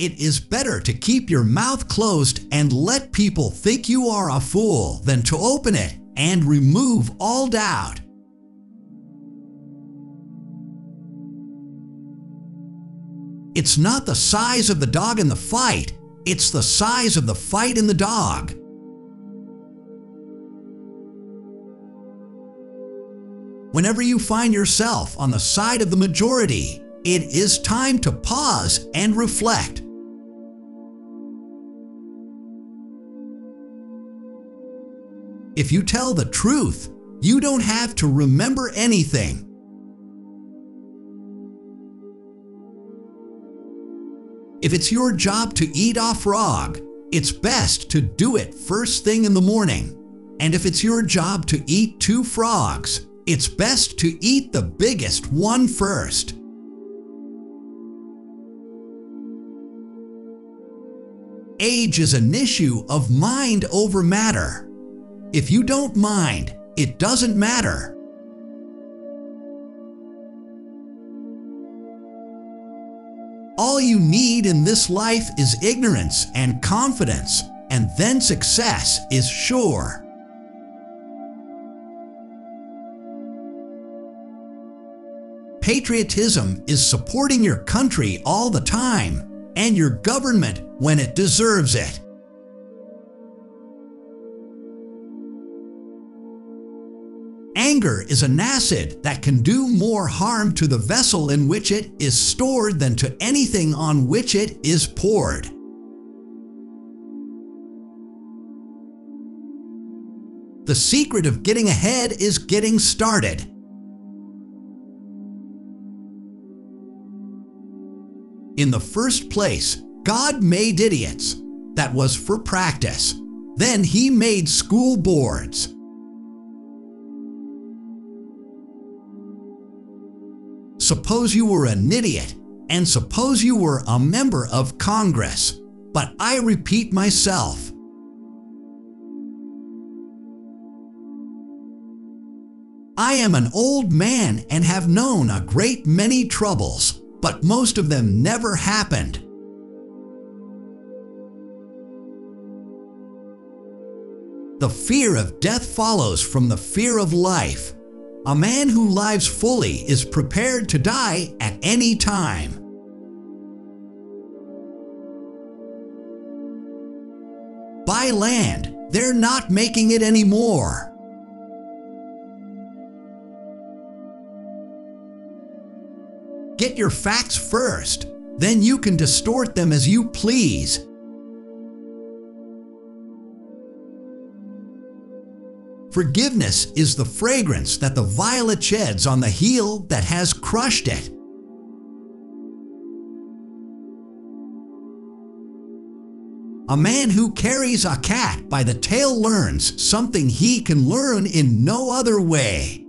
It is better to keep your mouth closed and let people think you are a fool than to open it and remove all doubt. It's not the size of the dog in the fight, it's the size of the fight in the dog. Whenever you find yourself on the side of the majority, it is time to pause and reflect. If you tell the truth, you don't have to remember anything. If it's your job to eat a frog, it's best to do it first thing in the morning. And if it's your job to eat 2 frogs, it's best to eat the biggest one first. Age is an issue of mind over matter. If you don't mind, it doesn't matter. All you need in this life is ignorance and confidence, and then success is sure. Patriotism is supporting your country all the time, and your government when it deserves it. Anger is an acid that can do more harm to the vessel in which it is stored than to anything on which it is poured. The secret of getting ahead is getting started. In the first place, God made idiots. That was for practice. Then he made school boards. Suppose you were an idiot, and suppose you were a member of Congress. But I repeat myself. I am an old man and have known a great many troubles, but most of them never happened. The fear of death follows from the fear of life. A man who lives fully is prepared to die at any time. By land, they're not making it anymore. Get your facts first, then you can distort them as you please. Forgiveness is the fragrance that the violet sheds on the heel that has crushed it. A man who carries a cat by the tail learns something he can learn in no other way.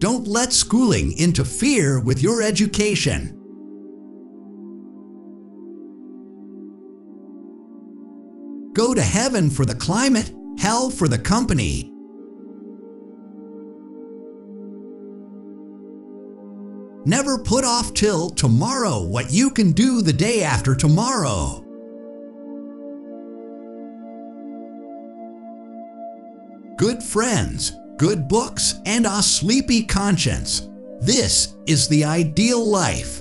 Don't let schooling interfere with your education. Go to heaven for the climate, hell for the company. Never put off till tomorrow what you can do the day after tomorrow. Good friends, good books, and a sleepy conscience. This is the ideal life.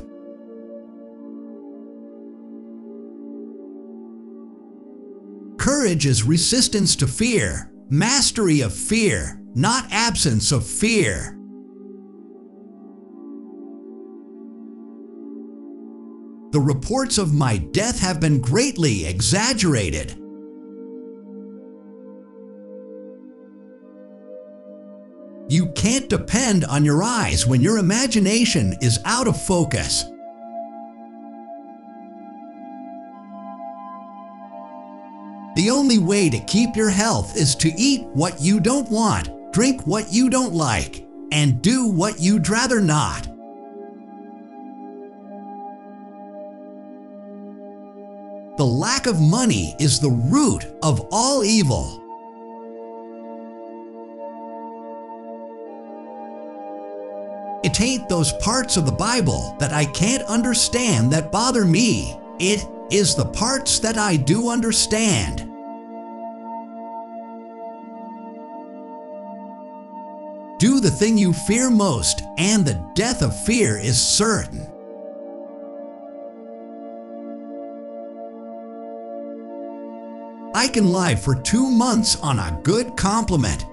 Courage is resistance to fear, mastery of fear, not absence of fear. The reports of my death have been greatly exaggerated. You can't depend on your eyes when your imagination is out of focus. The only way to keep your health is to eat what you don't want, drink what you don't like, and do what you'd rather not. The lack of money is the root of all evil. It paint those parts of the Bible that I can't understand that bother me. It is the parts that I do understand. Do the thing you fear most, and the death of fear is certain. I can lie for 2 months on a good compliment.